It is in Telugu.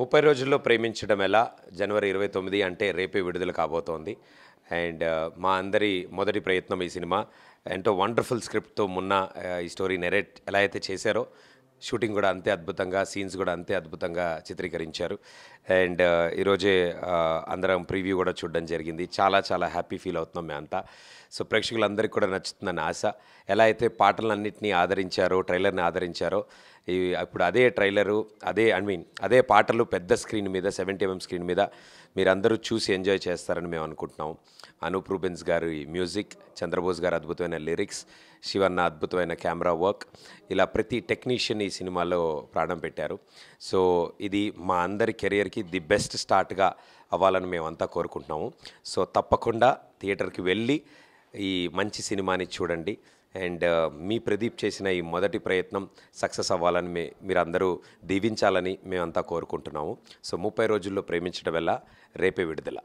30 రోజుల్లో ప్రేమించడం ఎలా జనవరి 29 అంటే రేపే విడుదల కాబోతోంది. అండ్ మా అందరి మొదటి ప్రయత్నం ఈ సినిమా. ఎంతో వండర్ఫుల్ స్క్రిప్ట్తో మున్నా ఈ స్టోరీ నెరేట్ ఎలా అయితే చేశారో, షూటింగ్ కూడా అంతే అద్భుతంగా, సీన్స్ కూడా అంతే అద్భుతంగా చిత్రీకరించారు. అండ్ ఈరోజే అందరం ప్రివ్యూ కూడా చూడడం జరిగింది. చాలా చాలా హ్యాపీ ఫీల్ అవుతున్నాం మేమంతా. సో ప్రేక్షకులందరికీ కూడా నచ్చుతుందని ఆశ. ఎలా అయితే పాటలన్నింటినీ ఆదరించారో, ట్రైలర్ని ఆదరించారో, ఇవి ఇప్పుడు అదే ట్రైలరు, అదే పాటలు పెద్ద స్క్రీన్ మీద, 70mm స్క్రీన్ మీద మీరందరూ చూసి ఎంజాయ్ చేస్తారని మేము అనుకుంటున్నాం. అనూప్ రూబెన్స్ గారి మ్యూజిక్, చంద్రబోస్ గారు అద్భుతమైన లిరిక్స్, శివన్న అద్భుతమైన కెమెరా వర్క్, ఇలా ప్రతి టెక్నీషియన్ ఈ సినిమాలో ప్రాణం పెట్టారు. సో ఇది మా అందరి కెరియర్కి ది బెస్ట్ స్టార్ట్గా అవ్వాలని మేమంతా కోరుకుంటున్నాము. సో తప్పకుండా థియేటర్కి వెళ్ళి ఈ మంచి సినిమాని చూడండి. అండ్ మీ ప్రదీప్ చేసిన ఈ మొదటి ప్రయత్నం సక్సెస్ అవ్వాలని మీరందరూ దీవించాలని మేమంతా కోరుకుంటున్నాము. సో 30 రోజుల్లో ప్రేమించడం వల్ల రేపే విడుదల.